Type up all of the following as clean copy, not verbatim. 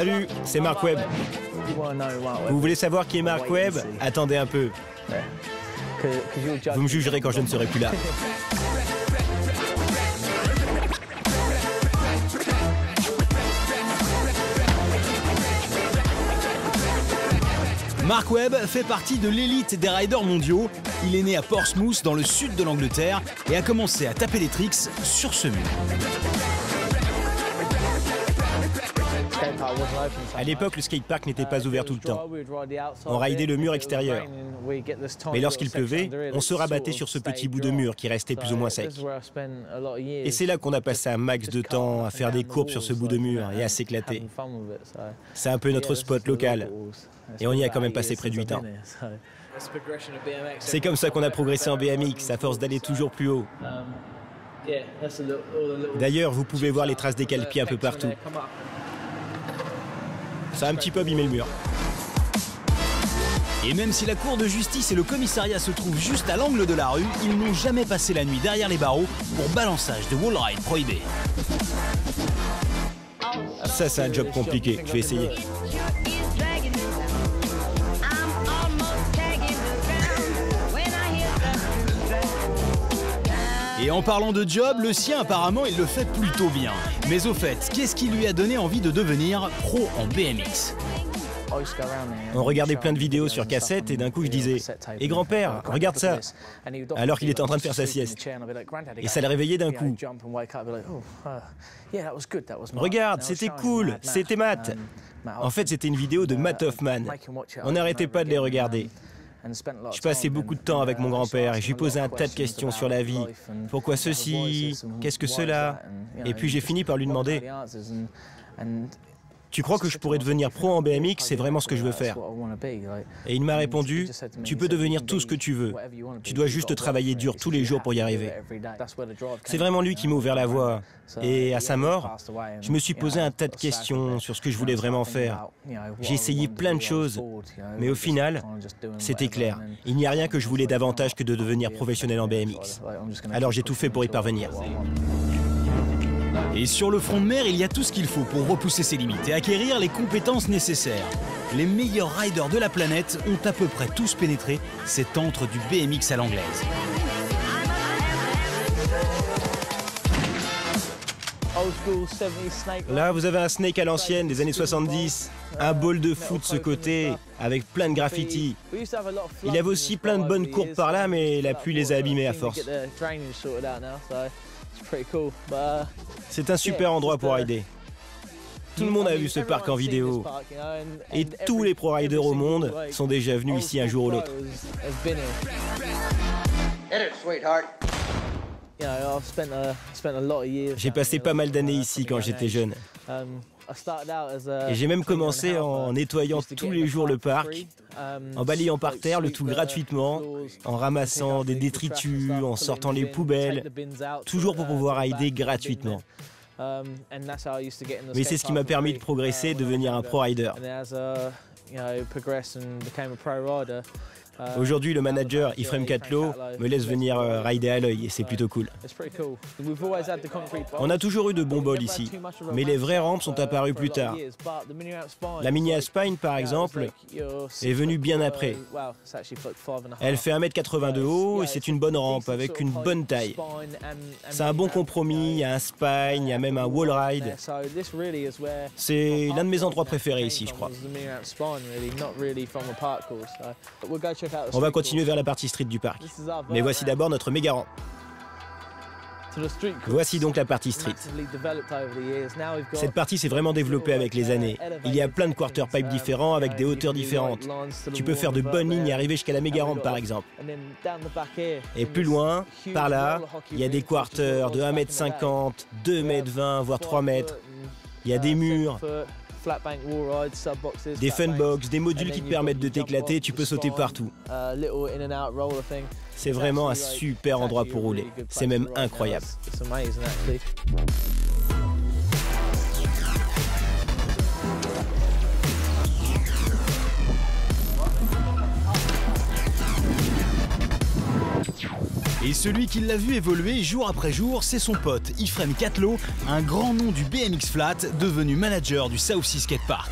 Salut, c'est Mark Webb. Vous voulez savoir qui est Mark Webb? Attendez un peu. Vous me jugerez quand je ne serai plus là. Mark Webb fait partie de l'élite des riders mondiaux. Il est né à Portsmouth, dans le sud de l'Angleterre, et a commencé à taper les tricks sur ce mur. À l'époque, le skatepark n'était pas ouvert tout le temps. On raidait le mur extérieur. Mais lorsqu'il pleuvait, on se rabattait sur ce petit bout de mur qui restait plus ou moins sec. Et c'est là qu'on a passé un max de temps à faire des courbes sur ce bout de mur et à s'éclater. C'est un peu notre spot local. Et on y a quand même passé près de 8 ans. C'est comme ça qu'on a progressé en BMX, à force d'aller toujours plus haut. D'ailleurs, vous pouvez voir les traces des calpis un peu partout. Ça a un petit peu abîmé le mur. Et même si la cour de justice et le commissariat se trouvent juste à l'angle de la rue, ils n'ont jamais passé la nuit derrière les barreaux pour balançage de wall ride prohibé. Ça, c'est un job compliqué. Je vais essayer. Et en parlant de job, le sien apparemment il le fait plutôt bien. Mais au fait, qu'est-ce qui lui a donné envie de devenir pro en BMX? On regardait plein de vidéos sur cassette et d'un coup je disais « Et grand-père, regarde ça !» alors qu'il était en train de faire sa sieste. Et ça le réveillait d'un coup. « Regarde, c'était cool, c'était Matt !» En fait, c'était une vidéo de Matt Hoffman. On n'arrêtait pas de les regarder. Je passais beaucoup de temps avec mon grand-père et je lui posais un tas de questions sur la vie. Pourquoi ceci? Qu'est-ce que cela? Et puis j'ai fini par lui demander « Tu crois que je pourrais devenir pro en BMX? C'est vraiment ce que je veux faire. » Et il m'a répondu « Tu peux devenir tout ce que tu veux. Tu dois juste travailler dur tous les jours pour y arriver. » C'est vraiment lui qui m'a ouvert la voie. Et à sa mort, je me suis posé un tas de questions sur ce que je voulais vraiment faire. J'ai essayé plein de choses, mais au final, c'était clair. Il n'y a rien que je voulais davantage que de devenir professionnel en BMX. Alors j'ai tout fait pour y parvenir. Et sur le front de mer, il y a tout ce qu'il faut pour repousser ses limites et acquérir les compétences nécessaires. Les meilleurs riders de la planète ont à peu près tous pénétré cet antre du BMX à l'anglaise. Là, vous avez un snake à l'ancienne des années 70, un bol de foot de ce côté, avec plein de graffitis. Il y avait aussi plein de bonnes courbes par là, mais la pluie les a abîmés à force. C'est un super endroit pour rider. Tout le monde a vu ce parc en vidéo. Et tous les pro-riders au monde sont déjà venus ici un jour ou l'autre. J'ai passé pas mal d'années ici quand j'étais jeune. Et j'ai même commencé en nettoyant tous les jours le parc, en balayant par terre le tout gratuitement, en ramassant des détritus, en sortant les poubelles, toujours pour pouvoir rider gratuitement. Mais c'est ce qui m'a permis de progresser et devenir un pro-rider. Aujourd'hui, le manager, Ephraim Catlow, me laisse venir rider à l'œil et c'est plutôt cool. On a toujours eu de bons bols ici, mais les vraies rampes sont apparues plus tard. La mini Aspine, par exemple, est venue bien après. Elle fait 1,80 m de haut et c'est une bonne rampe avec une bonne taille. C'est un bon compromis, il y a un spine, il y a même un wall ride. C'est l'un de mes endroits préférés ici, je crois. On va continuer vers la partie street du parc. Mais voici d'abord notre méga rampe. Voici donc la partie street. Cette partie s'est vraiment développée avec les années. Il y a plein de quarter-pipes différents avec des hauteurs différentes. Tu peux faire de bonnes lignes et arriver jusqu'à la méga rampe par exemple. Et plus loin, par là, il y a des quarters de 1,50 m, 2,20 m, voire 3 m. Il y a des murs. Des funbox, des modules qui te permettent de t'éclater, tu peux sauter partout. C'est vraiment un super endroit pour rouler, c'est même incroyable. Et celui qui l'a vu évoluer jour après jour, c'est son pote Ephraim Catlow, un grand nom du BMX flat, devenu manager du South Sea Skate Park.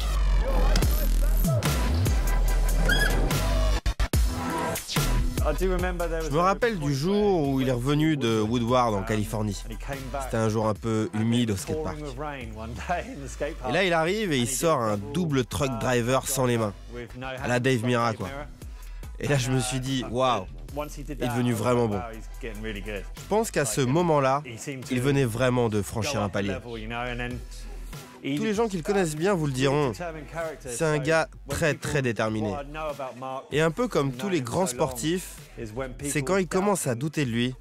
Je me rappelle du jour où il est revenu de Woodward en Californie. C'était un jour un peu humide au skatepark. Et là, il arrive et il sort un double truck driver sans les mains. À la Dave Mira, quoi. Et là, je me suis dit, waouh, il est devenu vraiment bon. Je pense qu'à ce moment-là, il venait vraiment de franchir un palier. Tous les gens qui le connaissent bien vous le diront, c'est un gars très très déterminé. Et un peu comme tous les grands sportifs, c'est quand ils commencent à douter de lui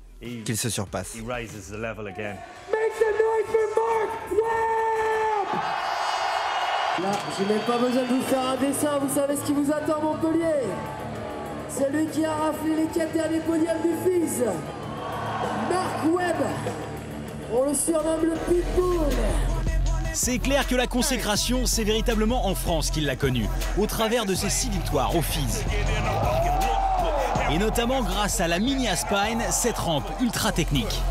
qu'il se surpasse. Make some noise for Mark Webb! Là, je n'ai pas besoin de vous faire un dessin, vous savez ce qui vous attend, Montpellier. C'est lui qui a raflé les 4 derniers podiums du Fizz. Mark Webb, on le surnomme le Pitbull. C'est clair que la consécration, c'est véritablement en France qu'il l'a connue, au travers de ses 6 victoires au Fizz. Et notamment grâce à la mini Aspine, cette rampe ultra technique.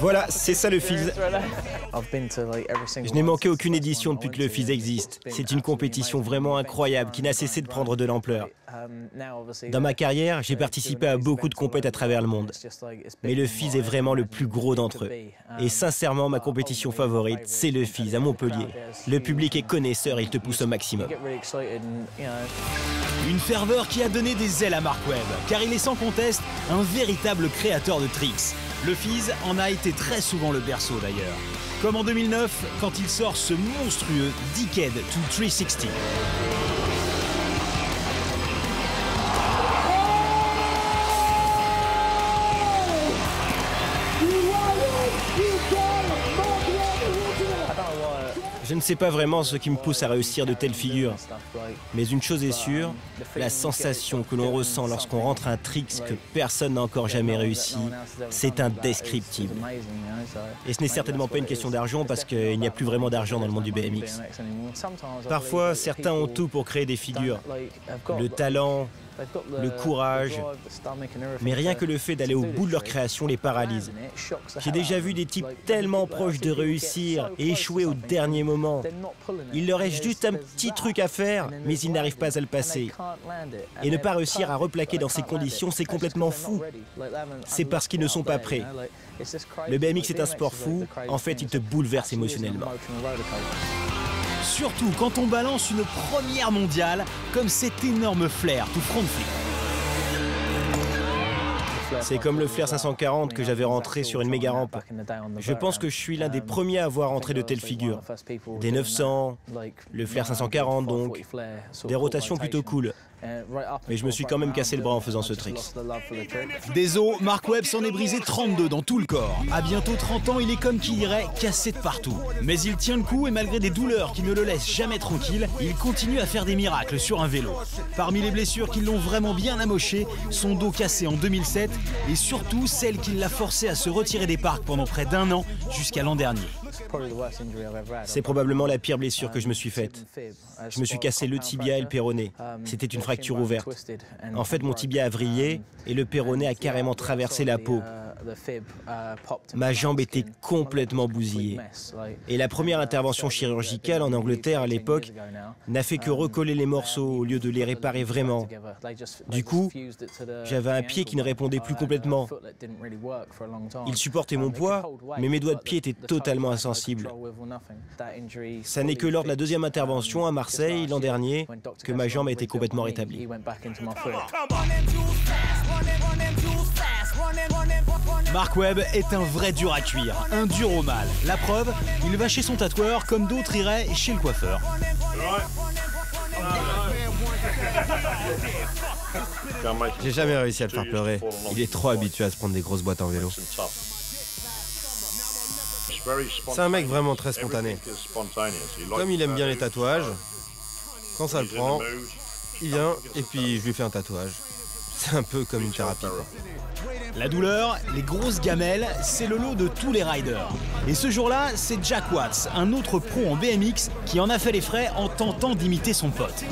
Voilà, c'est ça le Fizz. Je n'ai manqué aucune édition depuis que le Fizz existe. C'est une compétition vraiment incroyable qui n'a cessé de prendre de l'ampleur. Dans ma carrière, j'ai participé à beaucoup de compètes à travers le monde. Mais le Fizz est vraiment le plus gros d'entre eux. Et sincèrement, ma compétition favorite, c'est le Fizz à Montpellier. Le public est connaisseur et il te pousse au maximum. Une ferveur qui a donné des ailes à Mark Webb, car il est sans conteste un véritable créateur de tricks. Le Fizz en a été très souvent le berceau d'ailleurs. Comme en 2009, quand il sort ce monstrueux Dickhead to 360. Je ne sais pas vraiment ce qui me pousse à réussir de telles figures, mais une chose est sûre, la sensation que l'on ressent lorsqu'on rentre un trick que personne n'a encore jamais réussi, c'est indescriptible. Et ce n'est certainement pas une question d'argent parce qu'il n'y a plus vraiment d'argent dans le monde du BMX. Parfois, certains ont tout pour créer des figures, le talent, le courage, mais rien que le fait d'aller au bout de leur création les paralyse. J'ai déjà vu des types tellement proches de réussir et échouer au dernier moment. Il leur reste juste un petit truc à faire, mais ils n'arrivent pas à le passer. Et ne pas réussir à replaquer dans ces conditions, c'est complètement fou. C'est parce qu'ils ne sont pas prêts. Le BMX est un sport fou, en fait il te bouleverse émotionnellement. Surtout quand on balance une première mondiale, comme cet énorme flair tout front flip. C'est comme le flair 540 que j'avais rentré sur une méga rampe. Je pense que je suis l'un des premiers à avoir rentré de telles figures. Des 900, le flair 540 donc, des rotations plutôt cool. Mais je me suis quand même cassé le bras en faisant ce trick. Des os, Mark Webb s'en est brisé 32 dans tout le corps. À bientôt 30 ans, il est comme qui dirait cassé de partout. Mais il tient le coup et malgré des douleurs qui ne le laissent jamais tranquille, il continue à faire des miracles sur un vélo. Parmi les blessures qui l'ont vraiment bien amoché, son dos cassé en 2007 et surtout celle qui l'a forcé à se retirer des parcs pendant près d'un an jusqu'à l'an dernier. C'est probablement la pire blessure que je me suis faite. Je me suis cassé le tibia et le péroné. C'était une fracture ouverte. En fait, mon tibia a vrillé et le péroné a carrément traversé la peau. Ma jambe était complètement bousillée. Et la première intervention chirurgicale en Angleterre à l'époque n'a fait que recoller les morceaux au lieu de les réparer vraiment. Du coup, j'avais un pied qui ne répondait plus complètement. Il supportait mon poids, mais mes doigts de pied étaient totalement insensibles. Ça n'est que lors de la deuxième intervention à Marseille l'an dernier que ma jambe a été complètement rétablie. Mark Webb est un vrai dur à cuire, un dur au mal. La preuve, il va chez son tatoueur comme d'autres iraient chez le coiffeur. J'ai jamais réussi à le faire pleurer. Il est trop habitué à se prendre des grosses boîtes en vélo. C'est un mec vraiment très spontané. Comme il aime bien les tatouages, quand ça le prend, il vient et puis je lui fais un tatouage. C'est un peu comme une thérapie. La douleur, les grosses gamelles, c'est le lot de tous les riders. Et ce jour-là, c'est Jack Watts, un autre pro en BMX, qui en a fait les frais en tentant d'imiter son pote.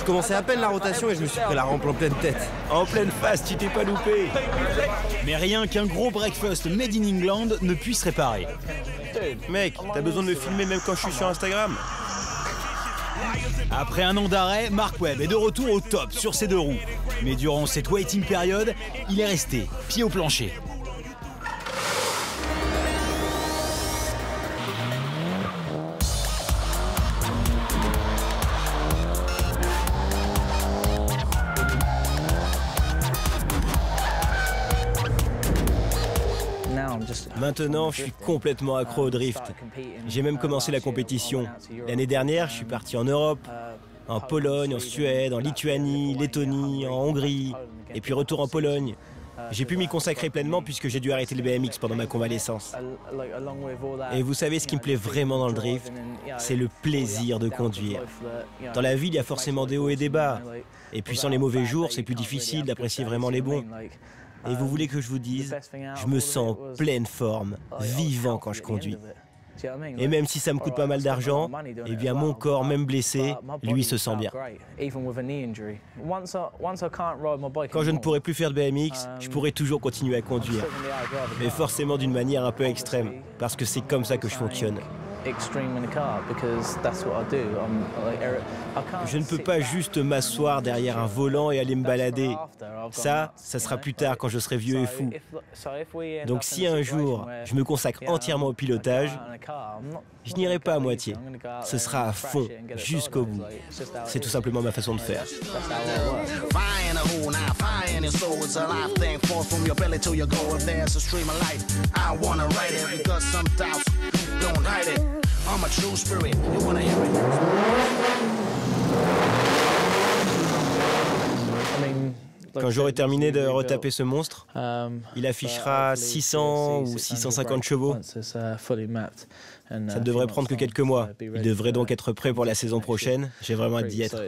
Je commençais à peine la rotation et je me suis pris la rampe en pleine tête. En pleine face, tu t'es pas loupé. Mais rien qu'un gros breakfast made in England ne puisse réparer. Mec, t'as besoin de me filmer même quand je suis sur Instagram. Après un an d'arrêt, Mark Webb est de retour au top sur ses deux roues. Mais durant cette waiting période, il est resté pied au plancher. Maintenant, je suis complètement accro au drift. J'ai même commencé la compétition. L'année dernière, je suis parti en Europe, en Pologne, en Suède, en Lituanie, Lettonie, en Hongrie, et puis retour en Pologne. J'ai pu m'y consacrer pleinement puisque j'ai dû arrêter le BMX pendant ma convalescence. Et vous savez ce qui me plaît vraiment dans le drift? C'est le plaisir de conduire. Dans la vie, il y a forcément des hauts et des bas. Et puis sans les mauvais jours, c'est plus difficile d'apprécier vraiment les bons. Et vous voulez que je vous dise, je me sens en pleine forme, vivant quand je conduis. Et même si ça me coûte pas mal d'argent, eh bien mon corps, même blessé, lui se sent bien. Quand je ne pourrai plus faire de BMX, je pourrai toujours continuer à conduire. Mais forcément d'une manière un peu extrême, parce que c'est comme ça que je fonctionne. Je ne peux pas juste m'asseoir derrière un volant et aller me balader. Ça sera plus tard quand je serai vieux et fou. Donc si un jour, je me consacre entièrement au pilotage, je n'irai pas à moitié. Ce sera à fond, jusqu'au bout. C'est tout simplement ma façon de faire. I'm a true spirit, you wanna hear it. Quand j'aurai terminé de retaper ce monstre, il affichera 600 ou 650 chevaux. Ça ne devrait prendre que quelques mois. Il devrait donc être prêt pour la saison prochaine. J'ai vraiment hâte d'y être.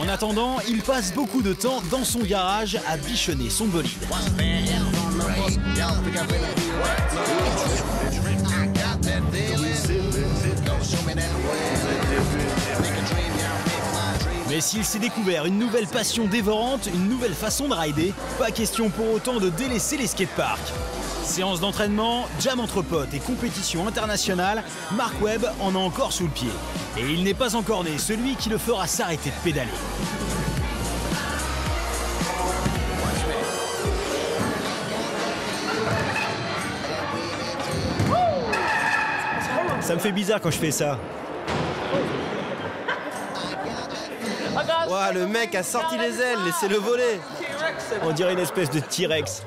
En attendant, il passe beaucoup de temps dans son garage à bichonner son bolide. Mais s'il s'est découvert une nouvelle passion dévorante, une nouvelle façon de rider, pas question pour autant de délaisser les skateparks. Séance d'entraînement, jam entre potes et compétition internationale, Mark Webb en a encore sous le pied. Et il n'est pas encore né celui qui le fera s'arrêter de pédaler. Ça me fait bizarre quand je fais ça. Ouah, le mec a sorti les ailes, laissez-le voler. On dirait une espèce de T-Rex.